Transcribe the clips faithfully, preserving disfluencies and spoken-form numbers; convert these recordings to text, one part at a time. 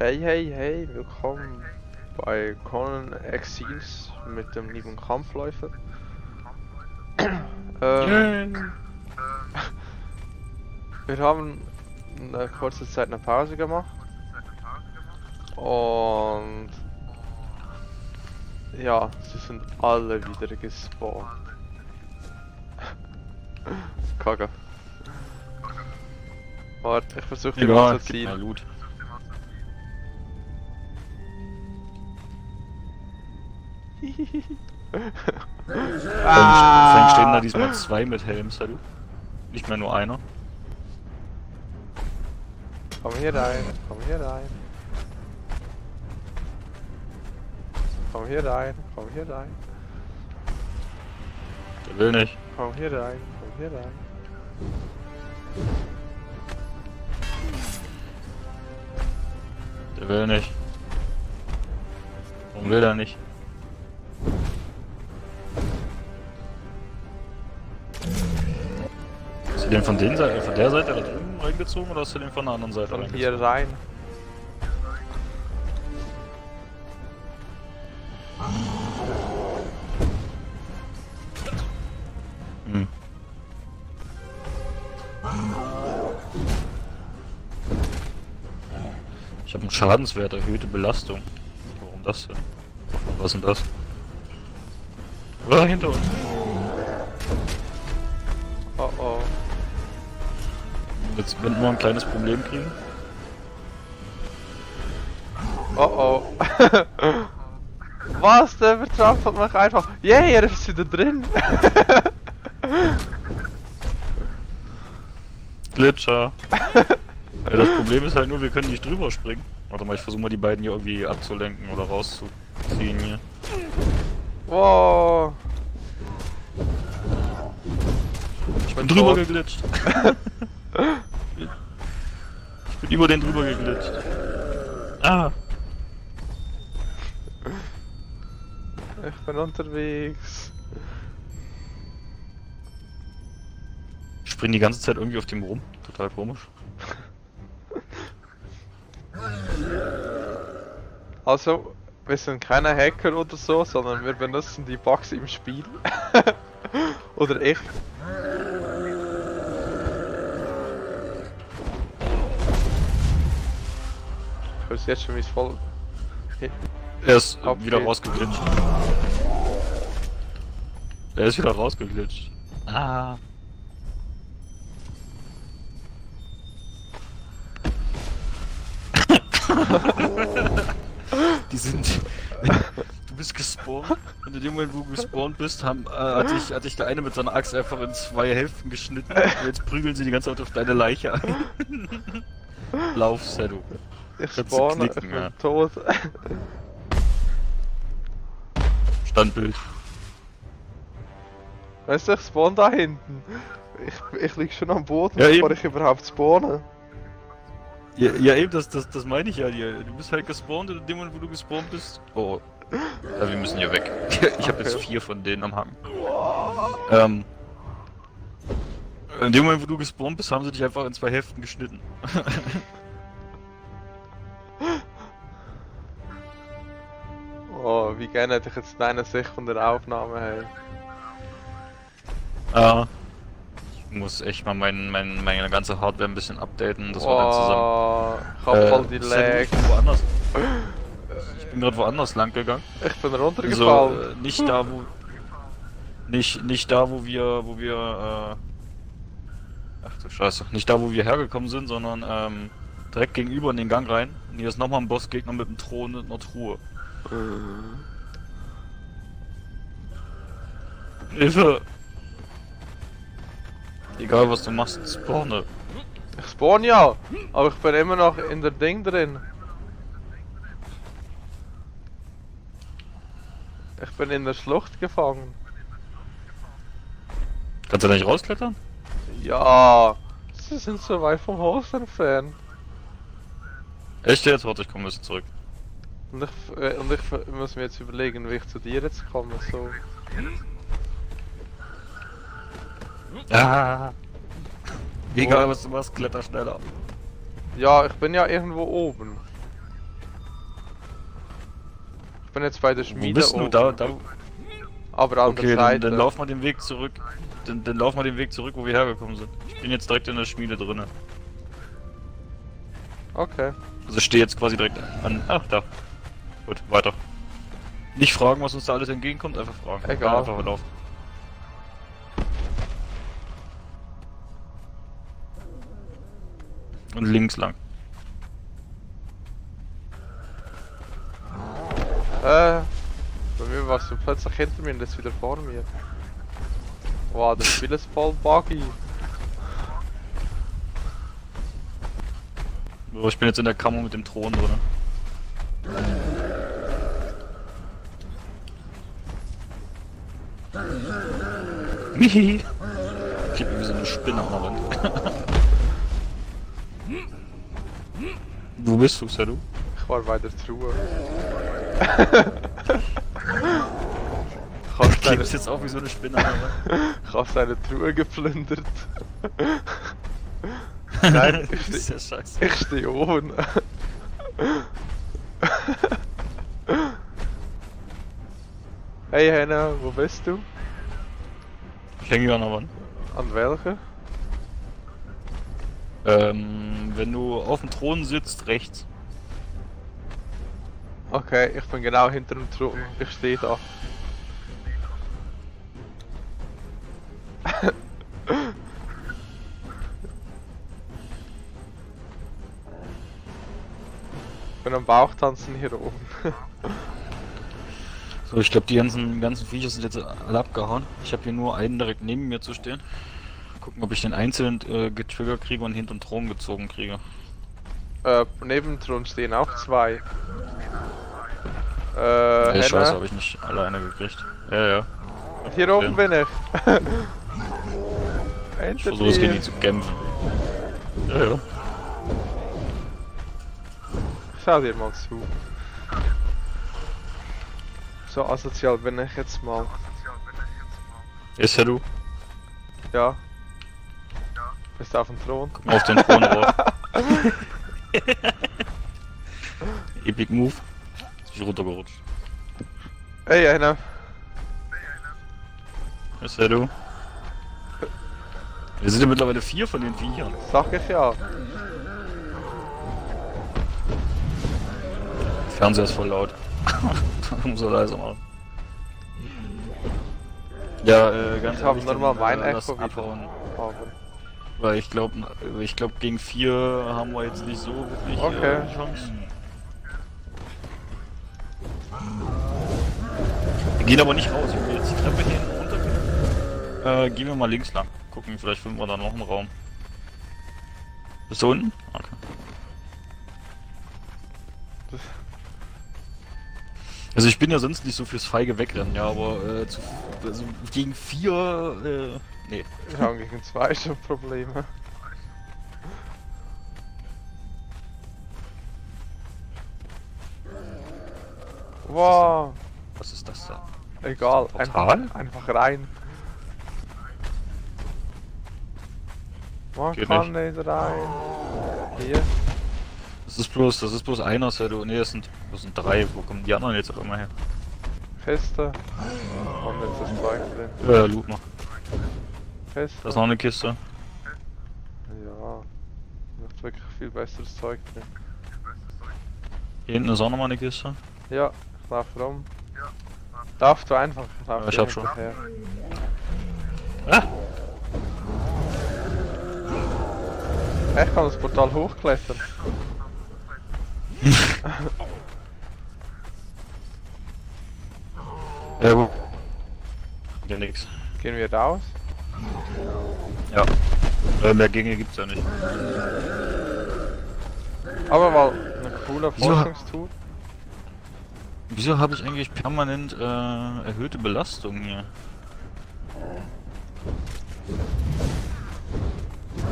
Hey, hey, hey, willkommen bei Conan Exiles mit dem lieben Kampfläufer. ähm, wir haben eine kurze Zeit eine Pause gemacht und ja, sie sind alle wieder gespawnt. Kacke. Warte, ich versuche die mal zu ziehen. Dann stehen da diesmal zwei mit Helm, Saru. Nicht mehr nur einer. Komm hier rein, komm hier rein. Komm hier rein, komm hier rein. Der will nicht. Komm hier rein, komm hier rein. Der will nicht. Warum will er nicht? Hast du den von, den Seite, von der Seite da drüben reingezogen oder hast du den von der anderen Seite von reingezogen? Hier rein. Hm. Ich habe einen Schadenswert, erhöhte Belastung. Warum das denn? Was ist denn das? Oh, hinter uns! Oh oh. Jetzt könnten wir ein kleines Problem kriegen. Oh oh. Was? Der Betrag hat mich einfach. Yay, yeah, er ist wieder drin. Glitcher. Also das Problem ist halt nur, wir können nicht drüber springen. Warte mal, ich versuche mal die beiden hier irgendwie abzulenken oder rauszuziehen hier. Wow. Ich bin drüber tot. Geglitscht. Ich bin über den drüber geglitscht. Ah. Ich bin unterwegs. Ich spring die ganze Zeit irgendwie auf dem rum. Total komisch. Also, wir sind keine Hacker oder so, sondern wir benutzen die Bugs im Spiel. Oder ich. Ich weiß jetzt schon, wie es voll... Hey. Er ist Ab wieder geht. rausgeglitscht. Er ist wieder rausgeglitscht. Ah. Die sind... Du bist gespawnt. Und in dem Moment, wo du gespawnt bist, haben, äh, hat, dich, hat dich der eine mit seiner Axt einfach in zwei Hälften geschnitten. Und jetzt prügeln sie die ganze Zeit auf deine Leiche ein. Lauf, Saru. Ich spawne, knicken, ich bin ja. tot. Standbild. Weißt du, ich spawn da hinten. Ich, ich lieg schon am Boden, ja, bevor eben. ich überhaupt spawne. Ja, ja eben, das, das, das meine ich ja dir. Du bist halt gespawnt und in dem Moment, wo du gespawnt bist... Oh, ja, wir müssen hier weg. Ich habe okay. jetzt vier von denen am Haken. Ähm... In dem Moment, wo du gespawnt bist, haben sie dich einfach in zwei Hälften geschnitten. Oh, wie gerne hätte ich jetzt deine Sicht von der Aufnahme, hey. Ja. Ich muss echt mal mein, mein, meine ganze Hardware ein bisschen updaten, das oh, war dann zusammen. Ich hab äh, voll die Lag. Woanders. Ich bin gerade woanders lang gegangen. Ich bin runtergefallen. Also, äh, nicht da, wo... Nicht, nicht da, wo wir... wo wir... Äh, ach du Scheiße. Nicht da, wo wir hergekommen sind, sondern ähm, direkt gegenüber in den Gang rein. Und hier ist nochmal ein Bossgegner mit einem Thron und einer Truhe. Hilfe! Egal was du machst, spawne. Ich spawn ja, aber ich bin immer noch in der Ding drin. Ich bin in der Schlucht gefangen. Kannst du da nicht rausklettern? Ja, sie sind so weit vom Haus entfernt. Echt jetzt? Warte, ich komme ein bisschen zurück. Und ich, äh, und ich muss mir jetzt überlegen, wie ich zu dir jetzt komme, so. Ah. Egal was du machst, kletter schneller. Ja, ich bin ja irgendwo oben. Ich bin jetzt bei der Schmiede. Wo bist oben. Du da? Da aber an okay, der Seite. Dann, dann lauf mal den Weg zurück. Dann, dann lauf mal den Weg zurück, wo wir hergekommen sind. Ich bin jetzt direkt in der Schmiede drin. Okay. Also ich stehe jetzt quasi direkt an. Ach, da. Gut, weiter. Nicht fragen, was uns da alles entgegenkommt, einfach fragen. Egal. Einfach laufen. Und links lang. Äh, bei mir warst du plötzlich hinter mir und das wieder vor mir. Wow, das Spiel ist voll buggy. So, ich bin jetzt in der Kammer mit dem Thron drin. Mihi! Ich hab irgendwie so eine Spinne auch noch. Wo bist du, Saru? Ich war bei der Truhe. Ich hab's seine... jetzt auch wie so eine Spinne, aber. Ich hab seine Truhe geplündert. Nein, ich steh... das ist ja scheiße. Ich steh oben. Hey Henna, wo bist du? Ich hänge ja noch an. An welche? Ähm, wenn du auf dem Thron sitzt, rechts. Okay, ich bin genau hinter dem Thron. Ich stehe da. Ich bin am Bauchtanzen hier oben. So, ich glaube die ganzen, ganzen Viecher sind jetzt alle abgehauen. Ich habe hier nur einen direkt neben mir zu stehen. Gucken, ob ich den einzelnen äh, getriggert kriege und hinten Thron gezogen kriege. Äh, neben Thron stehen auch zwei. Äh, hey, Scheiße, habe ich nicht alleine gekriegt. Ja, ja. Und hier oben bin ich. Ich versuche es gegen die zu kämpfen. Ja, ja. Schau dir mal zu. So asozial bin ich jetzt mal. Ist ja du? Ja. Bist du auf dem Thron? Guck mal auf den Thron drauf. Epic Move. Ist mich runtergerutscht. Ey, einer. Ist ja du? Wir sind ja mittlerweile vier von den Viechern. Sag ich ja. Der Fernseher ist voll laut. Muss er leiser machen. Ja, äh, ganz ehrlich, ich habe mein Echo abhauen. Weil ich glaube, ich glaube gegen vier haben wir jetzt nicht so wirklich okay. äh, Chancen. Wir gehen aber nicht raus, ich will jetzt die Treppe hier runtergehen. Äh, gehen wir mal links lang. Gucken, vielleicht finden wir da noch einen Raum. Bist du unten? Okay. Das Also ich bin ja sonst nicht so fürs feige Wegrennen, ja, aber äh, zu, also gegen vier, äh, nee. Wir haben gegen zwei schon Probleme. Wow. Was ist das da? Egal, das ein, einfach rein. Man Geht kann nicht. nicht rein. Hier. Das ist bloß, das ist bloß einer, Saru. Ne, das sind, das sind drei. Wo kommen die anderen jetzt auch immer her? Kiste. Und jetzt ist zwei drin. Ja, loot mal. Kiste. Da ist noch eine Kiste. Ja. Macht wirklich viel besseres Zeug drin. Hier hinten ist auch nochmal eine Kiste. Ja, ich lauf rum. Darf du einfach. Lauf ja, ich hab schon. Her. Ah! Ich kann das Portal hochklettern. Ja gut. Ja nix. Gehen wir raus? Ja. Äh, mehr Gänge gibt's ja nicht. Aber mal eine coole Forschungstour. Wieso habe ich eigentlich permanent äh, erhöhte Belastung hier?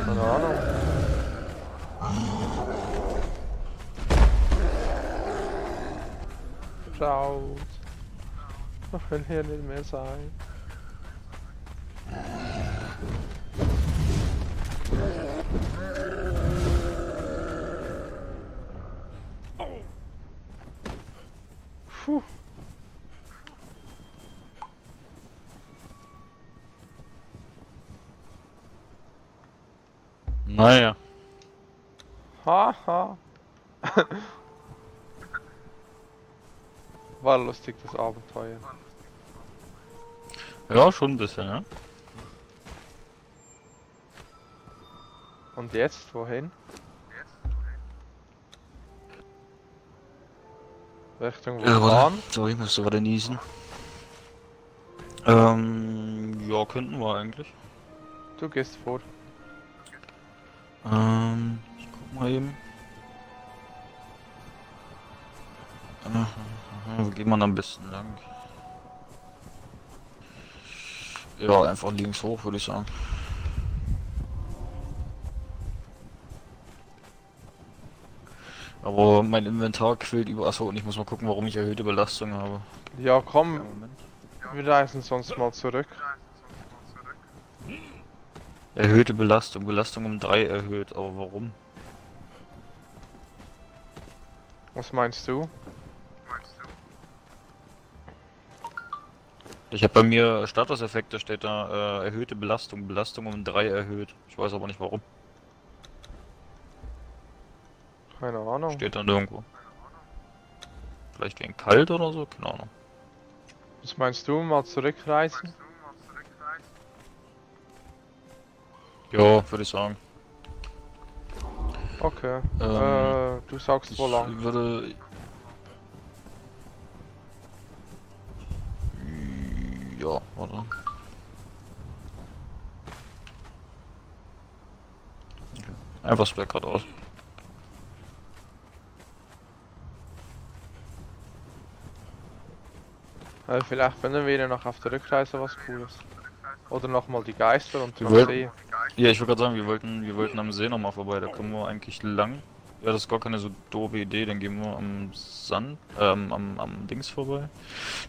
Keine Ahnung. Raus. Ich will hier nicht mehr sein. Naja. Haha. Ha. War lustig das Abenteuer. Ja, schon ein bisschen, ja. Und jetzt wohin? Richtung Vulkan? Sorry, ich muss gerade niesen. Ähm, ja, könnten wir eigentlich. Du gehst vor. Ähm, ich guck mal eben. Wo geht man am besten lang? Ja, einfach links hoch, würde ich sagen. Aber mein Inventar quillt über... Achso, und ich muss mal gucken, warum ich erhöhte Belastung habe. Ja, komm. Ja, wir reisen sonst mal zurück. Erhöhte Belastung. Belastung um drei erhöht. Aber warum? Was meinst du? Ich habe bei mir Statuseffekte, steht da äh, erhöhte Belastung. Belastung um drei erhöht. Ich weiß aber nicht warum. Keine Ahnung. Steht dann irgendwo. Vielleicht wegen kalt oder so? Keine Ahnung. Was meinst du, mal zurückreisen? Ja, würde ich sagen. Okay. Ähm, äh, du sagst wo lang? Würde... Ja, warte. Einfach Splack gerade aus. Äh, vielleicht finden wir noch auf der Rückreise was Cooles. Oder nochmal die Geister und den See. Ja, ich würde gerade sagen, wir wollten, wir wollten am See nochmal vorbei, da kommen wir eigentlich lang. Ja, das ist gar keine so doofe Idee, dann gehen wir am Sand, ähm, am, am Dings vorbei.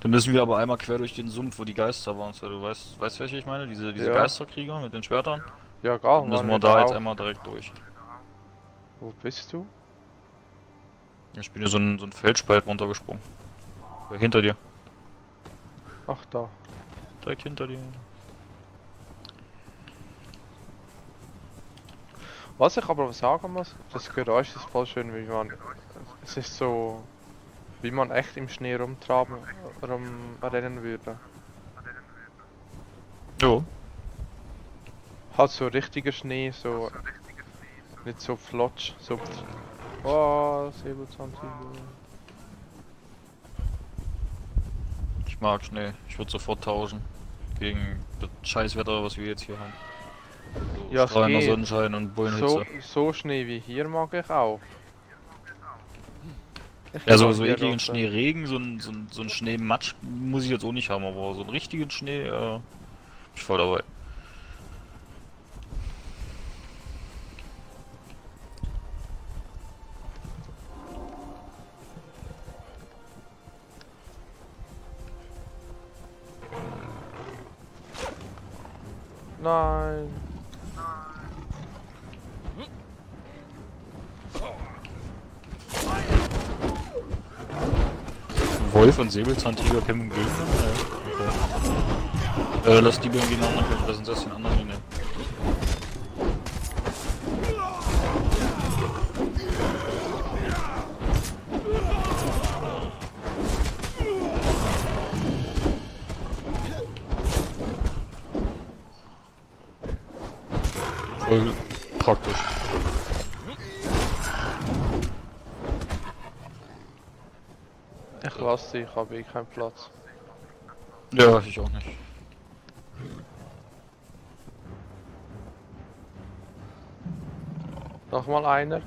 Dann müssen wir aber einmal quer durch den Sumpf, wo die Geister waren. So, du weißt, weißt welche ich meine? Diese, diese ja. Geisterkrieger mit den Schwertern? Ja, gar nicht. Müssen wir da jetzt einmal direkt durch. Wo bist du? Ich bin hier so ein, so ein Felsspalt runtergesprungen. Hinter dir. Ach da. Direkt hinter dir. Was ich aber sagen muss, das Geräusch ist voll schön, wie man... Es ist so... Wie man echt im Schnee rumtraben... rumrennen würde. Jo. Halt so richtiger Schnee, so... Nicht so flotsch, so... Oh, siebenundzwanzig. Ich mag Schnee, ich würde sofort tauschen. Gegen das Scheißwetter, was wir jetzt hier haben. So ja, strahlender Sonnenschein und Bullenhitze. So, so Schnee wie hier mag ich auch. Ich ja, so, so ekligen Schneeregen, so ein, so ein, so ein Schneematsch muss ich jetzt auch nicht haben, aber so einen richtigen Schnee, äh, ich voll dabei. Nein. Wolf und Säbelzahntiger kämpfen gegen. Okay. Äh, lass die beiden gehen nach Köln, lass uns erst den anderen hinein. Praktisch. Ich lasse dich, ich habe eh keinen Platz. Ja, ich auch nicht. Nochmal einer.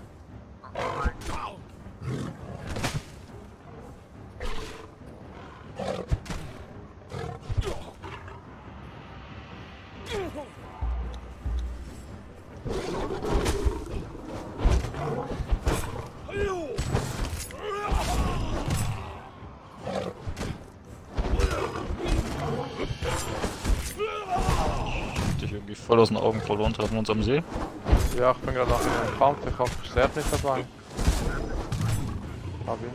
Voll aus den Augen verloren, treffen wir uns am See. Ja, ich bin gerade nach dem Kampf, ich hoffe, ich sterbe nicht dabei. Hab ihn.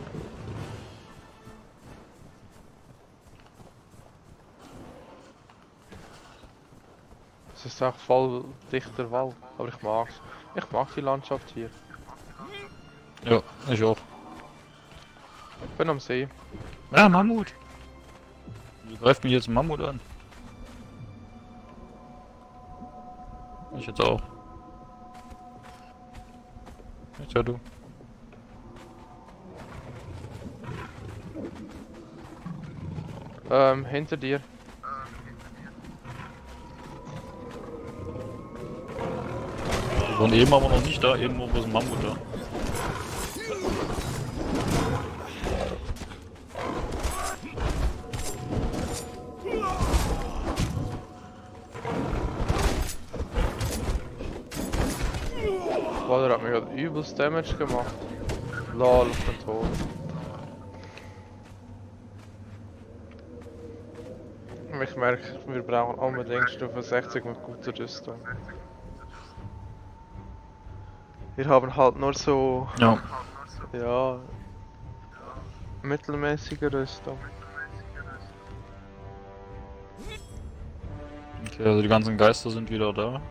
es ist auch voll dichter Wald, aber ich mag's. Ich mag die Landschaft hier. Ja, ich auch. Ich bin am See. Ja, Mammut! Wieso greift mich jetzt ein Mammut an? Ich jetzt auch. Jetzt ja du. Ähm, hinter dir. Und eben aber noch nicht da, eben irgendwo ist ein Mammut da. Boah, der hat mir gerade übelst Damage gemacht. Lol, ich bin tot. Ich merke, wir brauchen unbedingt Stufe sechzig mit guter Rüstung. Wir haben halt nur so... Ja. Ja... mittelmäßige Rüstung. Okay, also die ganzen Geister sind wieder da.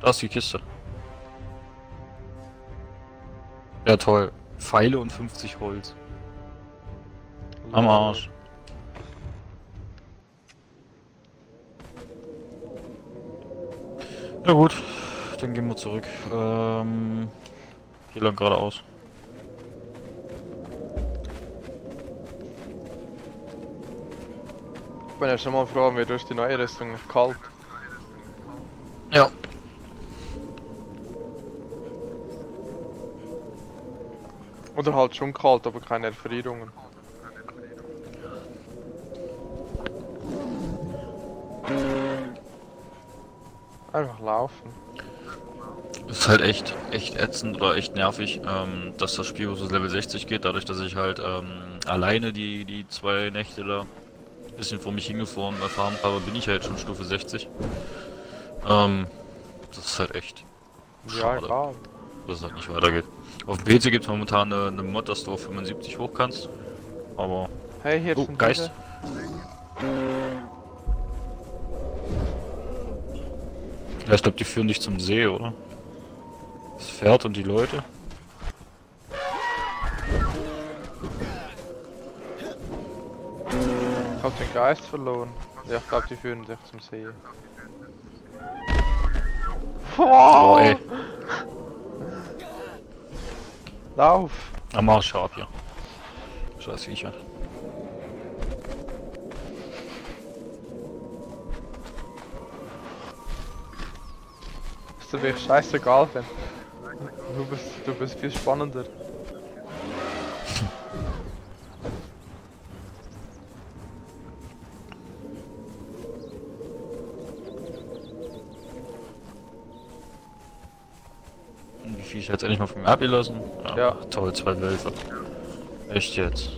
Da ist die Kiste. Ja toll. Pfeile und fünfzig Holz. Am Arsch. Na gut. Dann gehen wir zurück. Ähm, hier lang geradeaus. Ich bin ja schon mal froh, wir durch die neue Rüstung ist kalt. Ja. Oder halt schon kalt, aber keine Erfrierungen. Einfach laufen. Ist halt echt, echt ätzend oder echt nervig, ähm, dass das Spiel bis Level sechzig geht, dadurch, dass ich halt ähm, alleine die, die zwei Nächte da ein bisschen vor mich hingefahren habe, bin ich halt schon Stufe sechzig. Ähm, das ist halt echt schade, ja, klar, dass es halt nicht weitergeht. Auf dem P C gibt es momentan eine, eine Mod, dass du auf fünfundsiebzig hoch kannst, aber... Hey, hier oh, ist ein Geist. Ja, ich glaube, die führen dich zum See, oder? Das Pferd und die Leute. Ich hab den Geist verloren. Ja, ich glaube, die führen sich zum See. Boah, ey. Lauf! Am Arsch scharf, ja. Scheiß Viecher. Ist dir wirklich scheißegal, denn du bist, du bist viel spannender. Die Viecher jetzt endlich mal von mir abgelassen. Ja, ja. Toll, zwei Wölfe. Echt jetzt.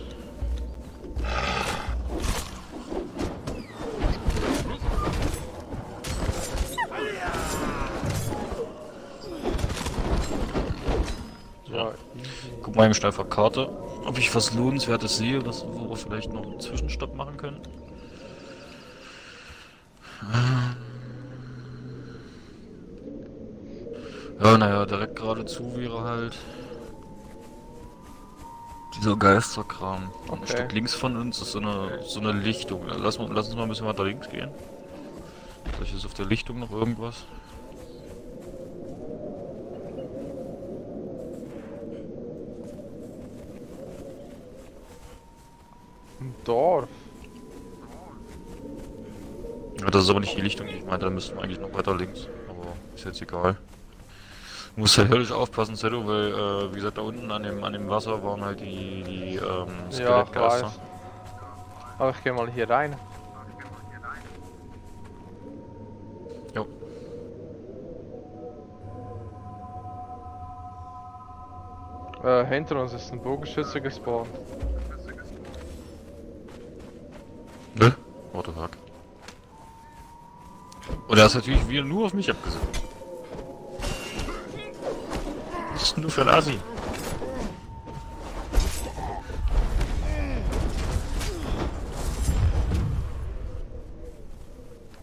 Meine Steifer Karte, ob ich was Lohnenswertes sehe, was, wo wir vielleicht noch einen Zwischenstopp machen können. Ja, naja, direkt geradezu wäre halt dieser Geisterkram. Okay. Ein Stück links von uns ist so eine, so eine Lichtung. Lass, lass uns mal ein bisschen weiter links gehen. Vielleicht ist auf der Lichtung noch irgendwas. Dorf. Ja, das ist aber nicht die Lichtung, ich meine, da müssten wir eigentlich noch weiter links, aber ist jetzt egal. Du musst halt höllisch aufpassen, Zeddo, weil, äh, wie gesagt, da unten an dem, an dem Wasser waren halt die, die ähm, Skelettgeister. Ja, aber ich geh mal hier rein. Jo. Äh, hinter uns ist ein Bogenschütze gespawnt. Ne? What the fuck? Und er ist natürlich wieder nur auf mich abgesehen. Was ist denn nur für ein Asi?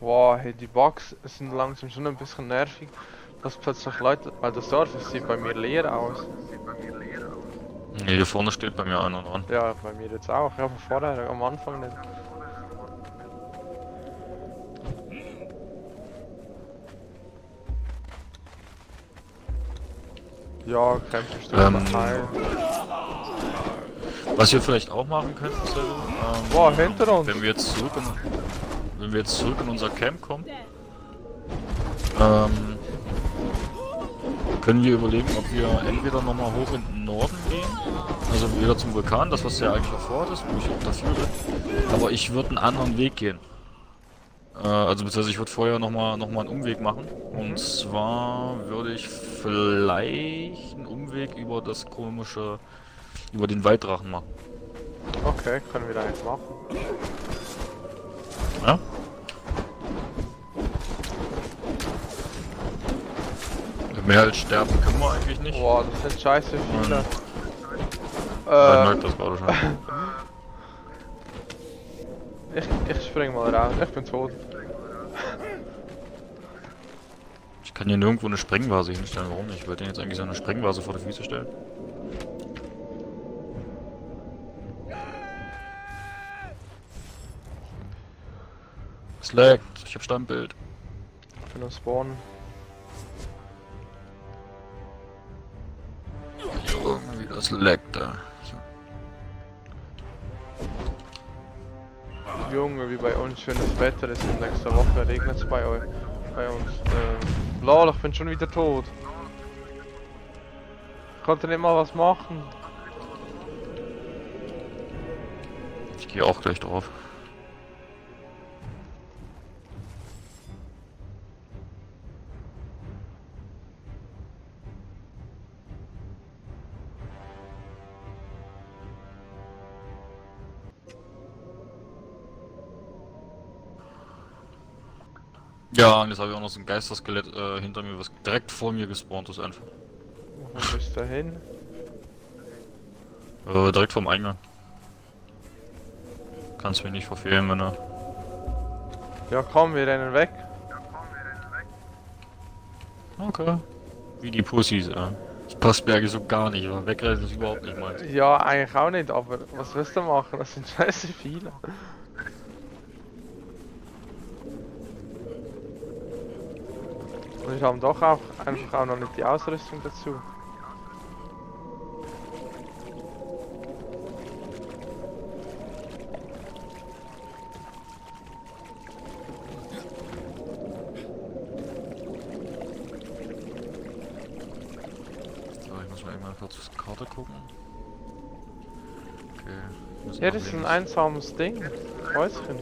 Wow, hey, die Bugs sind langsam schon ein bisschen nervig, dass plötzlich Leute, weil das Dorf sieht bei mir leer aus. Ne, hier vorne steht bei mir einer dran. Ja, bei mir jetzt auch, ja, von vorher, am Anfang nicht. Ja, kein Verstehen. Ähm, was wir vielleicht auch machen könnten, ist ja, ähm, boah, hinter uns. Wenn wir jetzt zurück in, wenn wir jetzt zurück in unser Camp kommen, ähm, können wir überlegen, ob wir entweder nochmal hoch in den Norden gehen, also wieder zum Vulkan, das was ja eigentlich erfordert ist, wo ich auch dafür bin, aber ich würde einen anderen Weg gehen. Also beziehungsweise ich würde vorher nochmal noch mal einen Umweg machen. Und zwar würde ich vielleicht einen Umweg über das komische, über den Walddrachen machen. Okay, können wir da jetzt machen. Ja? Mehr als sterben können wir eigentlich nicht. Boah, das sind scheiße viele. Ähm, äh, ich merke das gerade schon. Ich, ich spring mal raus, ich bin tot. Ich kann hier nirgendwo eine Sprengvase hinstellen, warum nicht? Ich wollte jetzt eigentlich so eine Sprengvase vor die Füße stellen. Es laggt, ich hab Standbild. Ich bin am Spawn. Irgendwie das laggt da. Junge, wie bei uns schönes Wetter ist, in nächster Woche regnet es bei euch, bei uns. Ähm, lol, ich bin schon wieder tot. Ich konnte nicht mal was machen. Ich gehe auch gleich drauf. Ja, und jetzt habe ich auch noch so ein Geisterskelett äh, hinter mir, was direkt vor mir gespawnt ist einfach. Wo bist du hin? Äh, direkt vorm Eingang. Kannst mich nicht verfehlen, wenn er... Ja komm, wir rennen weg. Ja komm, wir rennen weg. Okay. Wie die Pussys, äh. Das passt mir eigentlich so gar nicht, aber wegrennen ist überhaupt nicht meins. Ja, eigentlich auch nicht, aber was willst du machen? Das sind scheiße viele. Und ich habe doch auch einfach auch noch nicht die Ausrüstung dazu. So, ich muss mal irgendwann kurz auf die Karte gucken. Okay. Ja, das ist ein einsames Ding. Häuschen.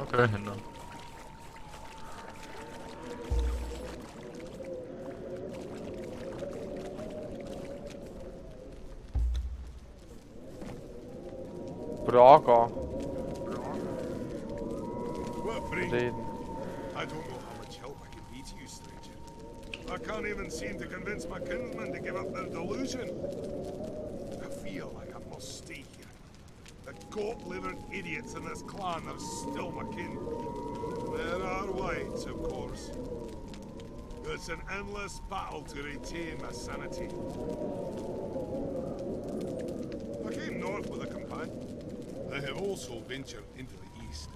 Okay, hinter. Braga. Reden. I don't know how much help I can be to you, stranger. I can't even seem to convince my kinsmen to give up their delusion. I feel like I must stay here. The goat-livered idiots in this clan are still my kin. There are whites, of course. It's an endless battle to retain my sanity. I came north with a companion. I have also ventured into the east.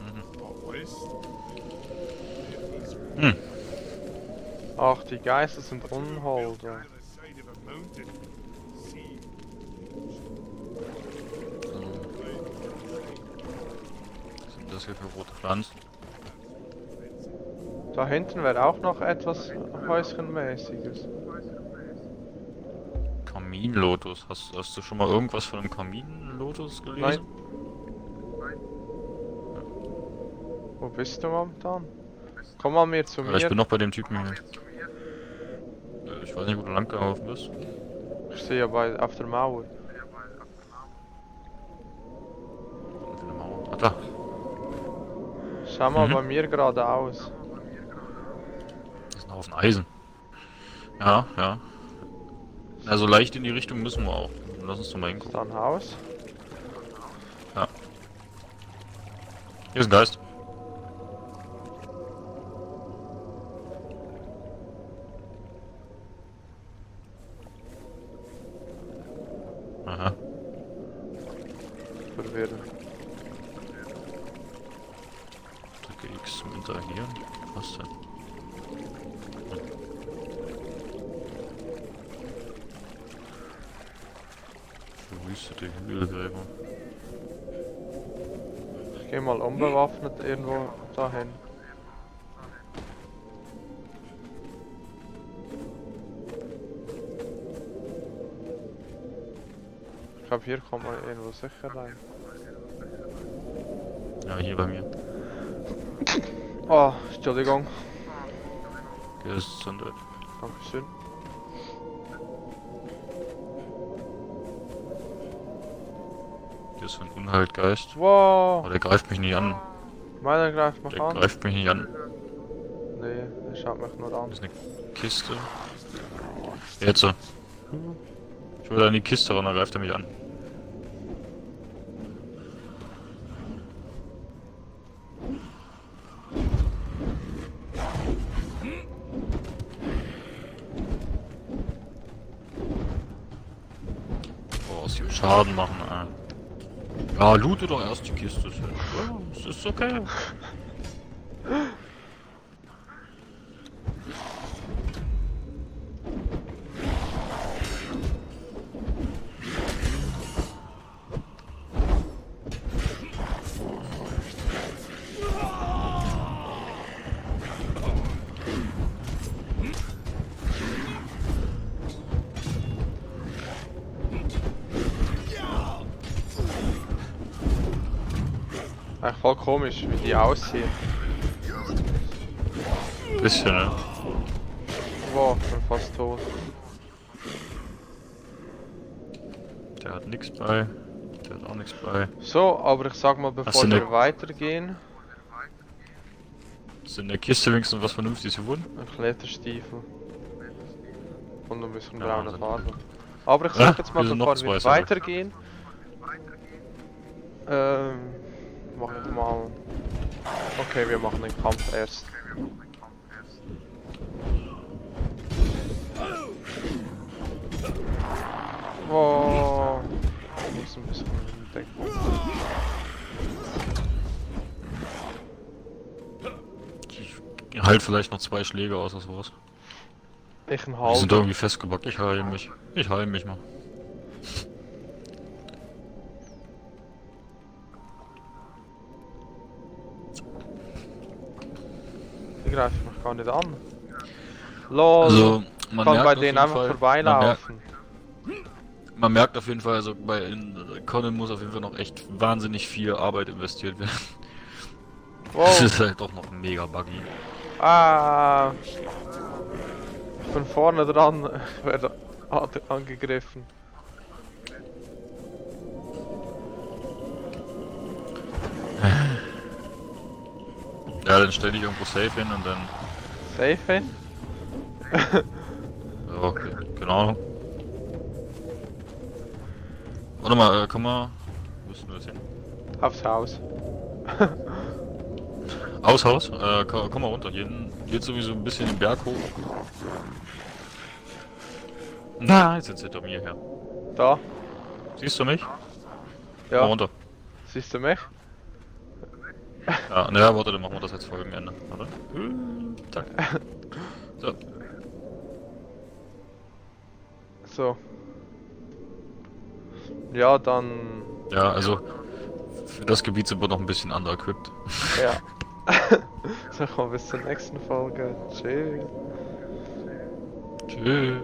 Mhm. Not west. Hm. Ach, die Geister sind Unholde. Was sind das hier für rote Pflanzen? Da hinten wäre auch noch etwas häuschenmäßiges. Kaminlotus. Hast, hast du schon mal irgendwas von einem Kaminlotus gelesen? Nein. Nein. Ja. Wo bist du momentan? Komm mal mir zu ja, mir. Ich bin noch bei dem Typen hier. Ich weiß nicht, wo du lang gelaufen bist. Ich stehe ja bei auf der Mauer. Auf der Mauer. Ah, da. Schau mal mhm. bei mir geradeaus. Das ist ein Haufen Eisen. Ja, ja. Also leicht in die Richtung müssen wir auch. Lass uns doch mal hingucken. Ist da ein Haus? Ja. Hier ist ein Geist. nichts zum Interagieren. Was denn? Verwüstete Hügelgräber. Ich geh mal unbewaffnet irgendwo dahin. Ich glaube, hier kommt man irgendwo sicher rein. Ja, hier bei mir. Oh, Entschuldigung. Gesundheit. Dankeschön. Hier ist ein Unheilgeist. Wow! Oh, der greift mich nicht an. Meiner greift mich der an? Der greift mich nicht an. Nee, der schaut mich nur an. Das ist eine Kiste. Jetzt so. Ich will an die Kiste ran, dann greift er mich an. Schaden machen, äh. Ja, loote doch erst die Kiste. Ja, es ist okay. Voll komisch, wie die aussehen. Bisschen, ne? Boah, ich bin fast tot. Der hat nichts bei. Der hat auch nichts bei. So, aber ich sag mal, bevor wir der... weitergehen. Ist in der Kiste wenigstens was Vernünftiges gefunden? Ein Kletterstiefel. Und ein bisschen braune ja, Farbe. Aber ich sag ja, jetzt mal, bevor wir weitergehen. Ähm. Machen wir mal. Okay, wir machen den Kampf erst. Oh, ich muss ein bisschen denken. Ich halte vielleicht noch zwei Schläge aus, das war's. Ich ein Haufen. Die sind irgendwie festgebackt. Ich heile mich. Ich heile mich mal. Die greifen mich gar nicht an. Lol, also, man kann merkt bei denen einfach Fall, vorbeilaufen. Man merkt, man merkt auf jeden Fall, also bei in, Conan muss auf jeden Fall noch echt wahnsinnig viel Arbeit investiert werden. Wow. Das ist halt doch noch mega buggy. Ah, ich bin vorne dran, ich werde angegriffen. Ja, dann stell dich irgendwo safe hin und dann... Safe hin? Ja, okay, genau. Warte mal, äh, komm mal... Wo müssen wir jetzt hin? Aufs Haus. Aus Haus? Äh, komm, komm mal runter. Hier geht sowieso ein bisschen den Berg hoch. Na, jetzt sind sie hinter mir her. Da. Siehst du mich? Ja. Komm runter. Siehst du mich? Ja, naja, warte, dann machen wir das jetzt vor dem Ende. Warte. Zack. So. So. Ja, dann... Ja, also... Für das Gebiet sind wir noch ein bisschen underequipped. Ja. Sag mal, bis zur nächsten Folge. Tschüss. Tschüss.